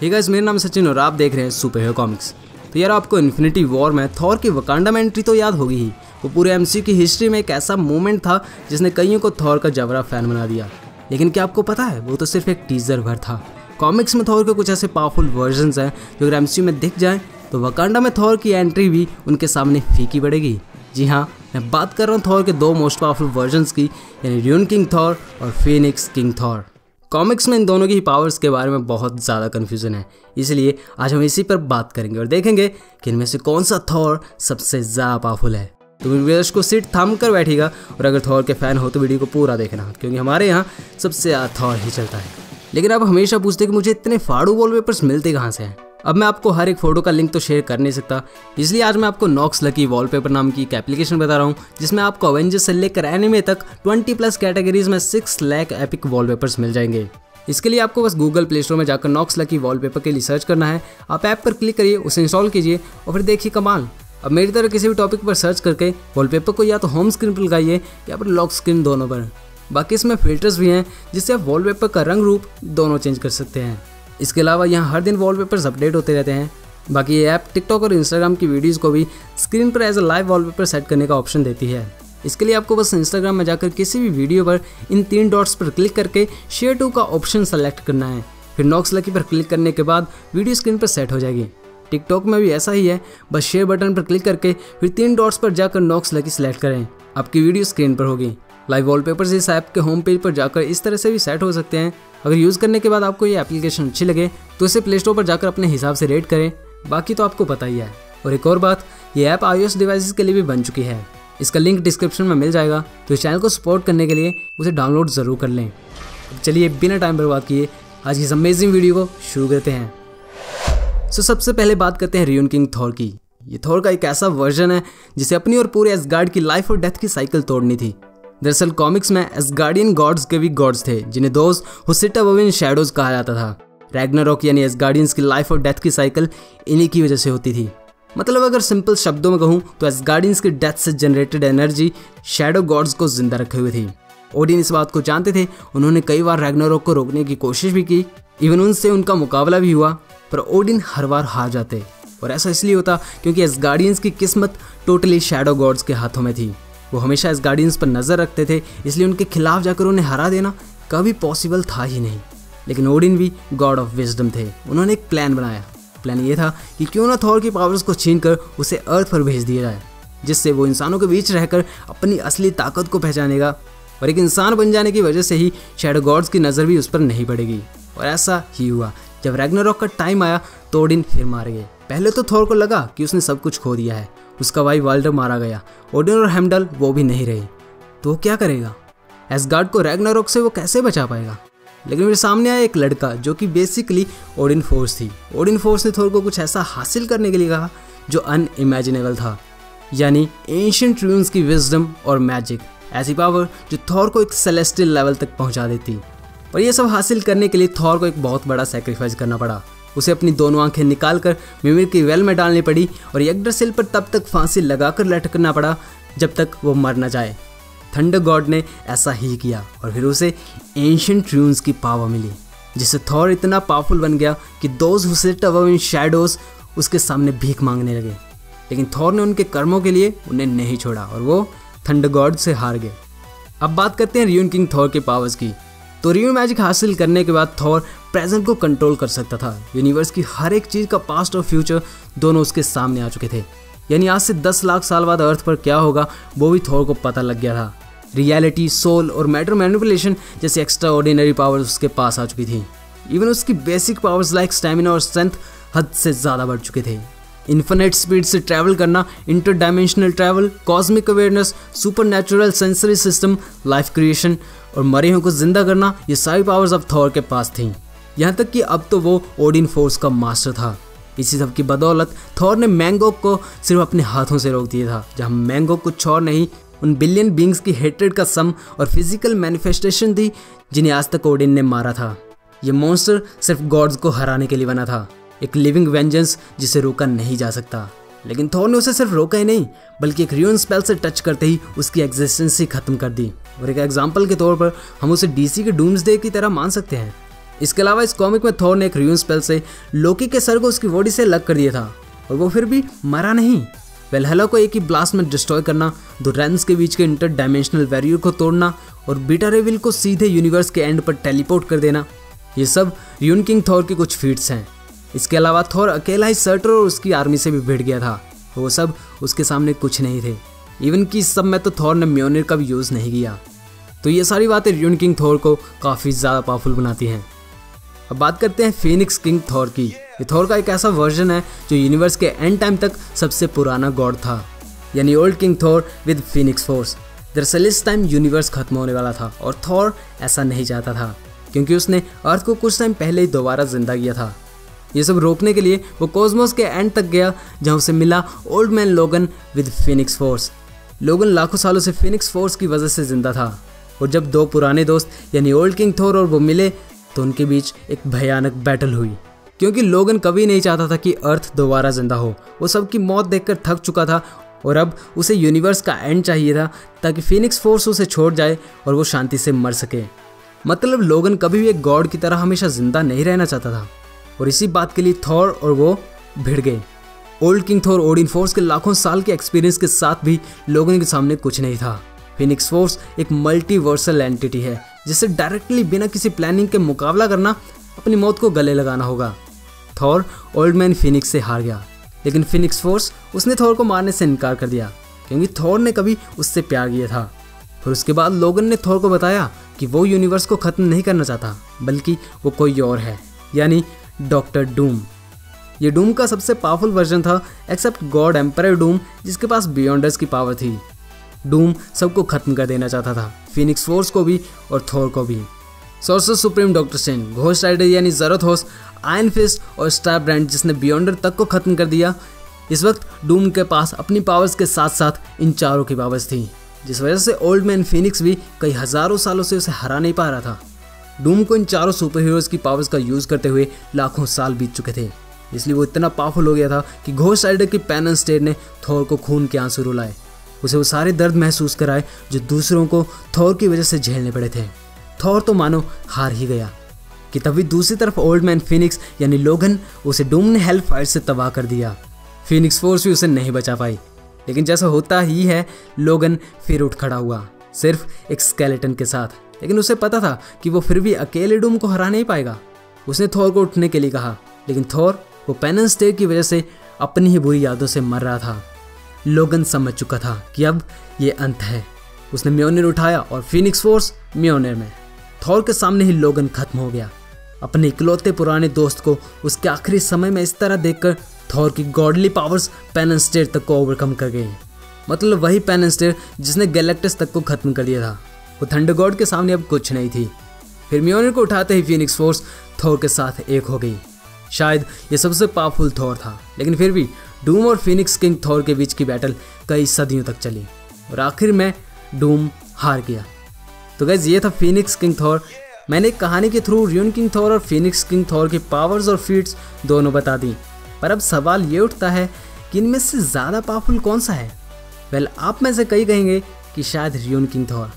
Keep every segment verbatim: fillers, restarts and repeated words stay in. Hey guys, मेरा नाम सचिन और आप देख रहे हैं सुपर हीरो कॉमिक्स। तो यार, आपको इन्फिनिटी वॉर में थॉर की वकांडा में एंट्री तो याद होगी ही। वो पूरे एमसीयू की हिस्ट्री में एक ऐसा मोमेंट था जिसने कईयों को थॉर का जबरा फैन बना दिया। लेकिन क्या आपको पता है, वो तो सिर्फ एक टीजर भर था। कॉमिक्स में थॉर के कुछ ऐसे पावरफुल वर्जन्स हैं जो अगर एमसीयू में दिख जाएँ तो वकांडा में थॉर की एंट्री भी उनके सामने फीकी पड़ेगी। जी हाँ, मैं बात कर रहा हूँ थॉर के दो मोस्ट पावरफुल वर्जन्स की, यानी रून किंग थॉर और फीनिक्स किंग थॉर। कॉमिक्स में इन दोनों की पावर्स के बारे में बहुत ज़्यादा कन्फ्यूजन है, इसलिए आज हम इसी पर बात करेंगे और देखेंगे कि इनमें से कौन सा थॉर सबसे ज़्यादा पावरफुल है। तो व्यूअर्स को सीट थाम कर बैठेगा और अगर थॉर के फैन हो तो वीडियो को पूरा देखना, क्योंकि हमारे यहाँ सबसे ज़्यादा थॉर ही चलता है। लेकिन आप हमेशा पूछते कि मुझे इतने फाड़ू वॉलपेपर्स मिलते कहाँ से हैं। अब मैं आपको हर एक फ़ोटो का लिंक तो शेयर कर नहीं सकता, इसलिए आज मैं आपको नॉक्स लकी वॉलपेपर नाम की एक एप्लीकेशन बता रहा हूँ जिसमें आपको अवेंजर्स से लेकर एनिमे तक बीस प्लस कैटेगरीज में छह लाख एपिक वॉलपेपर्स मिल जाएंगे। इसके लिए आपको बस गूगल प्ले स्टोर में जाकर नॉक्स लकी वॉलपेपर के लिए सर्च करना है। आप ऐप पर क्लिक करिए, उसे इंस्टॉल कीजिए और फिर देखिए कमाल। अब मेरी तरह किसी भी टॉपिक पर सर्च करके वॉलपेपर को या तो होम स्क्रीन पर लगाइए या फिर लॉक स्क्रीन, दोनों पर। बाकी इसमें फिल्टर्स भी हैं जिससे आप वॉलपेपर का रंग रूप दोनों चेंज कर सकते हैं। इसके अलावा यहाँ हर दिन वॉलपेपर्स अपडेट होते रहते हैं। बाकी ये ऐप टिकटॉक और इंस्टाग्राम की वीडियोस को भी स्क्रीन पर as a live wallpaper set करने का ऑप्शन देती है। इसके लिए आपको बस इंस्टाग्राम में जाकर किसी भी वीडियो पर इन तीन डॉट्स पर क्लिक करके शेयर टू का ऑप्शन सेलेक्ट करना है। फिर नॉक्स लकी पर क्लिक करने के बाद वीडियो स्क्रीन पर सेट हो जाएगी। टिकटॉक में भी ऐसा ही है, बस शेयर बटन पर क्लिक करके फिर तीन डॉट्स पर जाकर नॉक्स लकी सेलेक्ट करें, आपकी वीडियो स्क्रीन पर होगी। लाइव वॉलपेपर्स इस ऐप के होम पेज पर जाकर इस तरह से भी सेट हो सकते हैं। अगर यूज़ करने के बाद आपको ये एप्लीकेशन अच्छी लगे तो इसे प्ले स्टोर पर जाकर अपने हिसाब से रेट करें। बाकी तो आपको पता ही है। और एक और बात, ये ऐप आईओएस डिवाइसेस के लिए भी बन चुकी है। इसका लिंक डिस्क्रिप्शन में मिल जाएगा, तो इस चैनल को सपोर्ट करने के लिए उसे डाउनलोड ज़रूर कर लें। चलिए बिना टाइम बर्बाद किए आज की इस अमेजिंग वीडियो को शुरू करते हैं। सो सबसे पहले बात करते हैं रून किंग थॉर की। ये थॉर का एक ऐसा वर्जन है जिसे अपनी और पूरे एसगार्ड की लाइफ और डेथ की साइकिल तोड़नी थी। दरअसल कॉमिक्स में एसगार्डियन गॉड्स के भी गॉड्स थे जिन्हें those who sit above in shadows कहा जाता था। रैग्नारोक यानी एसगार्डियंस की लाइफ और डेथ की साइकिल इन्हीं की वजह से होती थी। मतलब अगर सिंपल शब्दों में कहूँ तो एसगार्डियंस की डेथ से जनरेटेड एनर्जी शैडो गॉड्स को जिंदा रखे हुए थी। ओडिन इस बात को जानते थे, उन्होंने कई बार रैग्नारोक को रोकने की कोशिश भी की, इवन उनसे उनका मुकाबला भी हुआ, पर ओडिन हर बार हार जाते। और ऐसा इसलिए होता क्योंकि एसगार्डियंस की किस्मत टोटली शैडो गॉड्स के हाथों में थी। वो हमेशा एसगार्डियंस पर नज़र रखते थे, इसलिए उनके खिलाफ जाकर उन्हें हरा देना कभी पॉसिबल था ही नहीं। लेकिन ओडिन भी गॉड ऑफ विजडम थे। उन्होंने एक प्लान बनाया। प्लान ये था कि क्यों ना थॉर की पावर्स को छीनकर उसे अर्थ पर भेज दिया जाए, जिससे वो इंसानों के बीच रहकर अपनी असली ताकत को पहचानेगा और एक इंसान बन जाने की वजह से ही शैडो गॉड्स की नज़र भी उस पर नहीं पड़ेगी। और ऐसा ही हुआ। जब रैग्नारोक का टाइम आया तो ओडिन फिर मार गए। पहले तो थॉर को लगा कि उसने सब कुछ खो दिया है, उसका भाई वाल्डर मारा गया, ओडिन और हेमडल वो भी नहीं रहे, तो वो क्या करेगा, एसगार्ड को रैग्नारोक से वो कैसे बचा पाएगा। लेकिन मेरे सामने आया एक लड़का जो कि बेसिकली ओडिन फोर्स थी। ओडिन फोर्स ने थॉर को कुछ ऐसा हासिल करने के लिए कहा जो अनइमेजिनेबल था, यानी एंशिएंट रून्स की विजडम और मैजिक, ऐसी पावर जो थॉर को एक सेलेस्टियल लेवल तक पहुँचा देती। और ये सब हासिल करने के लिए थॉर को एक बहुत बड़ा सैक्रिफाइस करना पड़ा। उसे अपनी दोनों आंखें निकालकर मिमिर की वेल में डालनी पड़ी और यग्द्रासिल पर तब तक फांसी लगाकर लटकना पड़ा जब तक वो मर न जाए। थंडर गॉड ने ऐसा ही किया और फिर उसे एंशिएंट रून्स की पावर मिली, जिससे थॉर इतना पावरफुल बन गया कि those who sit above in shadows उसके सामने भीख मांगने लगे। लेकिन थॉर ने उनके कर्मों के लिए उन्हें नहीं छोड़ा और वो थंडर गॉड से हार गए। अब बात करते हैं रून किंग थॉर के पावर्स की। तो रियो मैजिक हासिल करने के बाद थॉर प्रेजेंट को कंट्रोल कर सकता था। यूनिवर्स की हर एक चीज़ का पास्ट और फ्यूचर दोनों उसके सामने आ चुके थे, यानी आज से दस लाख साल बाद अर्थ पर क्या होगा वो भी थॉर को पता लग गया था। रियलिटी, सोल और मैटर मैनिपुलेशन जैसी एक्स्ट्रा ऑर्डिनरी पावर्स उसके पास आ चुकी थी। इवन उसकी बेसिक पावर्स लाइक स्टेमिना और स्ट्रेंथ हद से ज़्यादा बढ़ चुके थे। इन्फिनिट स्पीड से ट्रैवल करना, interdimensional travel, cosmic awareness, supernatural sensory system, life creation और मरे हुए को जिंदा करना, ये सारी पावर्स अब थॉर के पास थीं। यहाँ तक कि अब तो वो ओडिन फोर्स का मास्टर था। इसी सब की बदौलत थॉर ने मैंगो को सिर्फ अपने हाथों से रोक दिया था, जहाँ मैंगो कुछ और नहीं उन बिलियन बींग्स की हेट्रेड का सम और फिजिकल मैनिफेस्टेशन थी जिन्हें आज तक ओडिन ने मारा था। ये मॉन्स्टर सिर्फ गॉड्स को हराने के लिए बना था, एक लिविंग वेंजेंस जिसे रोका नहीं जा सकता। लेकिन थॉर ने उसे सिर्फ रोका ही नहीं, बल्कि एक र्यून स्पेल से टच करते ही उसकी एग्जिस्टेंस ही खत्म कर दी। और एक एग्जाम्पल के तौर पर हम उसे डीसी के डूम्सडे की तरह मान सकते हैं। इसके अलावा इस कॉमिक में थॉर ने एक रियून स्पेल से लोकी के सर को उसकी बॉडी से लग कर दिया था और वो फिर भी मरा नहीं। वेलहला को एक ही ब्लास्ट में डिस्ट्रॉय करना, दो रैम्स के बीच के इंटर डायमेंशनल बैरियर को तोड़ना और बीटा रे बिल को सीधे यूनिवर्स के एंड पर टेलीपोर्ट कर देना, ये सब रून किंग थॉर के कुछ फीट्स हैं। इसके अलावा थॉर अकेला ही सर्टर और उसकी आर्मी से भी भिड़ गया था, वो सब उसके सामने कुछ नहीं थे। इवन कि इस सब में तो थॉर ने म्योनिर का भी यूज़ नहीं किया। तो ये सारी बातें रून किंग थॉर को काफ़ी ज़्यादा पावरफुल बनाती हैं। अब बात करते हैं फीनिक्स किंग थॉर की। ये थॉर का एक ऐसा वर्जन है जो यूनिवर्स के एंड टाइम तक सबसे पुराना गॉड था, यानी old king Thor with Phoenix force. दरअसल इस टाइम यूनिवर्स खत्म होने वाला था और थॉर ऐसा नहीं चाहता था, क्योंकि उसने अर्थ को कुछ टाइम पहले ही दोबारा जिंदा किया था। ये सब रोकने के लिए वो कॉस्मोस के एंड तक गया, जहां उसे मिला old man Logan with Phoenix force. Logan लाखों सालों से फीनिक्स फोर्स की वजह से जिंदा था, और जब दो पुराने दोस्त यानी ओल्ड किंग थॉर और वो मिले तो उनके बीच एक भयानक बैटल हुई, क्योंकि लोगन कभी नहीं चाहता था कि अर्थ दोबारा जिंदा हो। वो सबकी मौत देखकर थक चुका था और अब उसे यूनिवर्स का एंड चाहिए था ताकि फीनिक्स फोर्स उसे छोड़ जाए और वो शांति से मर सके। मतलब लोगन कभी भी एक गॉड की तरह हमेशा जिंदा नहीं रहना चाहता था, और इसी बात के लिए थॉर और वो भिड़ गए। Old king Thor Odin force के लाखों साल के एक्सपीरियंस के साथ भी लोगन के सामने कुछ नहीं था। फीनिक्स फोर्स एक मल्टीवर्सल एंटिटी है जिसे डायरेक्टली बिना किसी प्लानिंग के मुकाबला करना, अपनी मौत को गले लगाना होगा। थॉर ओल्ड मैन फीनिक्स से हार गया, लेकिन फीनिक्स फोर्स उसने थॉर को मारने से इनकार कर दिया, क्योंकि थॉर ने कभी उससे प्यार किया था। फिर उसके बाद लोगन ने थॉर को बताया कि वो यूनिवर्स को ख़त्म नहीं करना चाहता, बल्कि वो कोई और है, यानी डॉक्टर डूम। ये डूम का सबसे पावरफुल वर्जन था, एक्सेप्ट गॉड एम्परर डूम जिसके पास बियॉन्डर्स की पावर थी। डूम सबको खत्म कर देना चाहता था, फीनिक्स फोर्स को भी और थॉर को भी। सोर्सर सुप्रीम डॉक्टर सेन, घोस्ट राइडर यानी जरथोस, आयरन फिस्ट और स्टार ब्रांड जिसने बियॉन्डर तक को खत्म कर दिया। इस वक्त डूम के पास अपनी पावर्स के साथ साथ इन चारों की पावर्स थी, जिस वजह से ओल्ड मैन फीनिक्स भी कई हज़ारों सालों से उसे हरा नहीं पा रहा था। डूम को इन चारों सुपर हीरोज़ की पावर्स का यूज़ करते हुए लाखों साल बीत चुके थे, इसलिए वो इतना पावरफुल हो गया था कि घोस्ट राइडर की पैनल स्टेट ने थॉर को खून के आंसू रुलाए, उसे वो सारे दर्द महसूस कराए जो दूसरों को थॉर की वजह से झेलने पड़े थे। थॉर तो मानो हार ही गया कि तभी दूसरी तरफ ओल्ड मैन फीनिक्स यानी लोगन, उसे डूम ने हेल फायर से तबाह कर दिया। फीनिक्स फोर्स भी उसे नहीं बचा पाई, लेकिन जैसा होता ही है लोगन फिर उठ खड़ा हुआ, सिर्फ एक स्केलेटन के साथ, लेकिन उसे पता था कि वो फिर भी अकेले डूम को हरा नहीं पाएगा। उसने थॉर को उठने के लिए कहा, लेकिन थॉर वो पैनल स्टेयर की वजह से अपनी ही बुरी यादों से मर रहा था। लोगन समझ चुका था कि अब ये अंत है। उसने म्योनिर उठाया और फीनिक्स फोर्स म्योनिर में। थॉर के सामने ही लोगन खत्म हो गया। अपने इकलौते पुराने दोस्त को उसके आखिरी समय में इस तरह देखकर थॉर की गॉडली पावर्स पैनल स्टेयर तक को ओवरकम कर गई, मतलब वही पैनल स्टेयर जिसने गैलेक्टस तक को खत्म कर दिया था। वो थंडर गॉड के सामने अब कुछ नहीं थी। फिर म्योनिर को उठाते ही फीनिक्स फोर्स थॉर के साथ एक हो गई। शायद ये सबसे पावरफुल थॉर था, लेकिन फिर भी डूम और फीनिक्स किंग थॉर के बीच की बैटल कई सदियों तक चली और आखिर में डूम हार गया। तो गाइस ये था फीनिक्स किंग थॉर। मैंने एक कहानी के थ्रू रून किंग थॉर और फीनिक्स किंग थॉर की पावर्स और फीट्स दोनों बता दी, पर अब सवाल ये उठता है कि इनमें से ज़्यादा पावरफुल कौन सा है। वेल आप में से कई कहेंगे कि शायद रून किंग थॉर,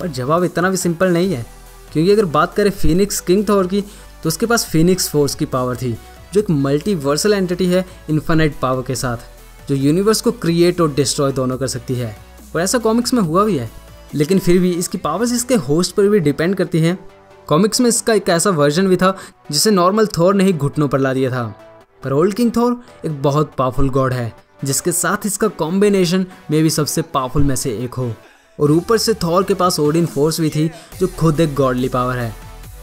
पर जवाब इतना भी सिंपल नहीं है, क्योंकि अगर बात करें फीनिक्स किंग थॉर की तो उसके पास फीनिक्स फोर्स की पावर थी, जो एक मल्टीवर्सल एंटिटी है इन्फिनाइट पावर के साथ, जो यूनिवर्स को क्रिएट और डिस्ट्रॉय दोनों कर सकती है, और ऐसा कॉमिक्स में हुआ भी है। लेकिन फिर भी इसकी पावर्स इसके होस्ट पर भी डिपेंड करती हैं। कॉमिक्स में इसका एक ऐसा वर्जन भी था जिसे नॉर्मल थॉर ने ही घुटनों पर ला दिया था, पर ओल्ड किंग थॉर एक बहुत पावरफुल गॉड है जिसके साथ इसका कॉम्बिनेशन में भी सबसे पावरफुल में से एक हो, और ऊपर से थॉर के पास ओडिन फोर्स भी थी जो खुद एक गॉडली पावर है,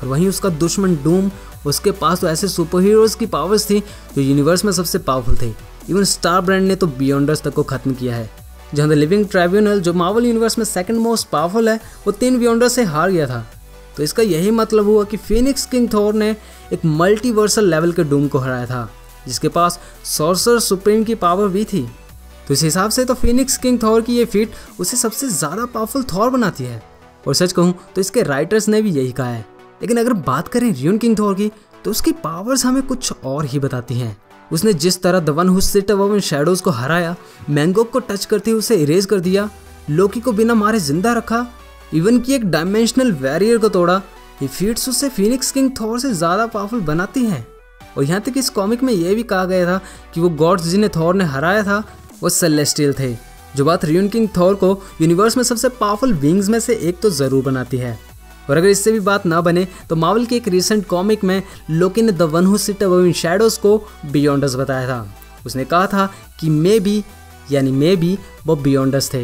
और वहीं उसका दुश्मन डूम, उसके पास तो ऐसे सुपर हीरोज़ की पावर्स थी जो यूनिवर्स में सबसे पावरफुल थे। इवन स्टार ब्रांड ने तो बियॉन्डर्स तक को खत्म किया है, जहां द लिविंग ट्राइब्यूनल जो मार्वल यूनिवर्स में सेकंड मोस्ट पावरफुल है, वो तीन बियॉन्डर्स से हार गया था। तो इसका यही मतलब हुआ कि फीनिक्स किंग थॉर ने एक मल्टीवर्सल लेवल के डूम को हराया था, जिसके पास सोर्सर सुप्रीम की पावर भी थी। तो इस हिसाब से तो फीनिक्स किंग थॉर की ये फीट उसे सबसे ज़्यादा पावरफुल थॉर बनाती है, और सच कहूँ तो इसके राइटर्स ने भी यही कहा है। लेकिन अगर बात करें रून किंग थॉर की तो उसकी पावर्स हमें कुछ और ही बताती हैं। उसने जिस तरह the one who sits in shadows को हराया, मैंगो को टच करते हुए उसे इरेज कर दिया, लोकी को बिना मारे जिंदा रखा, इवन कि एक डायमेंशनल बैरियर को तोड़ा, ये फीट्स उसे फीनिक्स किंग थॉर से ज़्यादा पावरफुल बनाती हैं। और यहाँ तक इस कॉमिक में यह भी कहा गया था कि वो गॉड्स जिन्हें थॉर ने हराया था वो सेलेस्टियल थे, जो बात र्यून किंग थॉर को यूनिवर्स में सबसे पावरफुल बीइंग्स में से एक तो ज़रूर बनाती है। और अगर इससे भी बात ना बने तो मार्वल के एक रिसेंट कॉमिक में लोकी ने the one who sits in shadows को बियॉन्डर्स बताया था। उसने कहा था कि मे बी यानी मे बी वो बियॉन्डर्स थे।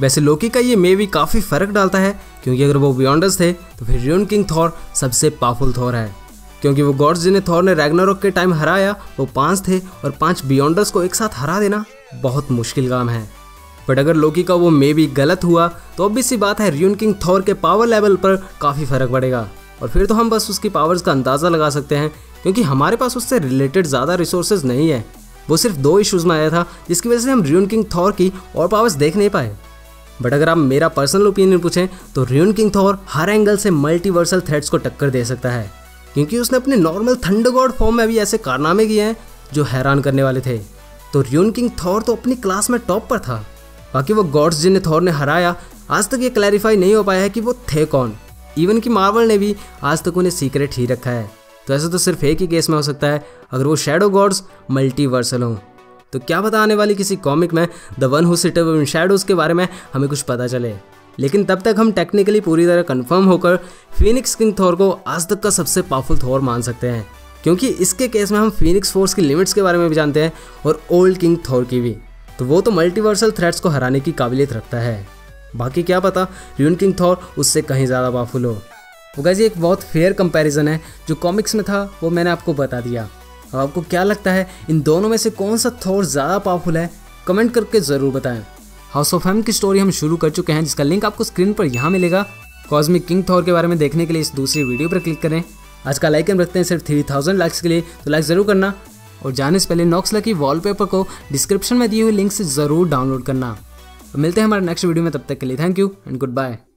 वैसे लोकी का ये मे बी काफ़ी फर्क डालता है, क्योंकि अगर वो बियॉन्डर्स थे तो फिर र्यून किंग थॉर सबसे पावरफुल थॉर है, क्योंकि वो गॉड्स जिन्हें थॉर ने रैग्नारोक के टाइम हराया वो पाँच थे, और पाँच बियॉन्डर्स को एक साथ हरा देना बहुत मुश्किल काम है। बट अगर लोकी का वो मे बी गलत हुआ तो ऑब्वियस सी बात है र्यून किंग थॉर के पावर लेवल पर काफ़ी फर्क पड़ेगा, और फिर तो हम बस उसकी पावर्स का अंदाज़ा लगा सकते हैं, क्योंकि हमारे पास उससे रिलेटेड ज़्यादा रिसोर्सेज नहीं है। वो सिर्फ दो इश्यूज़ में आया था, जिसकी वजह से हम र्यून किंग थॉर की और पावर्स देख नहीं पाए। बट अगर आप मेरा पर्सनल ओपिनियन पूछें तो र्यून किंग थॉर हर एंगल से मल्टीवर्सल थ्रेड्स को टक्कर दे सकता है, क्योंकि उसने अपने नॉर्मल थंडरगॉड फॉर्म में भी ऐसे कारनामे किए हैं जो हैरान करने वाले थे। तो र्यून किंग थॉर तो अपनी क्लास में टॉप पर था। बाकी वो गॉड्स जिन्हें थॉर ने हराया, आज तक ये क्लैरिफाई नहीं हो पाया है कि वो थे कौन। इवन कि मार्वल ने भी आज तक उन्हें सीक्रेट ही रखा है। तो ऐसा तो सिर्फ एक ही केस में हो सकता है, अगर वो शैडो गॉड्स मल्टीवर्सल हों। तो क्या पता आने वाली किसी कॉमिक में the one who sits in shadows के बारे में हमें कुछ पता चले। लेकिन तब तक हम टेक्निकली पूरी तरह कंफर्म होकर फीनिक्स किंग थॉर को आज तक का सबसे पावरफुल थॉर मान सकते हैं, क्योंकि इसके केस में हम फीनिक्स फोर्स की लिमिट्स के बारे में भी जानते हैं और ओल्ड किंग थॉर की भी। तो वो तो मल्टीवर्सल थ्रेड्स को हराने की काबिलियत रखता है। बाकी क्या पता र्यून किंग थॉर उससे कहीं ज़्यादा पावरफुल हो। तो गाइस, ये एक बहुत फेयर कंपैरिजन है। जो कॉमिक्स में था वो मैंने आपको बता दिया। अब आपको क्या लगता है इन दोनों में से कौन सा थॉर ज़्यादा पावरफुल है, कमेंट करके ज़रूर बताएं। हाउस ऑफ एम की स्टोरी हम शुरू कर चुके हैं, जिसका लिंक आपको स्क्रीन पर यहाँ मिलेगा। कॉस्मिक किंग थॉर के बारे में देखने के लिए इस दूसरी वीडियो पर क्लिक करें। आज का लाइक हम रखते हैं सिर्फ थ्री थाउजेंड लाइक्स के लिए, तो लाइक ज़रूर करना। और जाने से पहले नॉक्स लकी वॉलपेपर को डिस्क्रिप्शन में दिए हुए लिंक से ज़रूर डाउनलोड करना। तो मिलते हैं हमारे नेक्स्ट वीडियो में, तब तक के लिए thank you and good bye.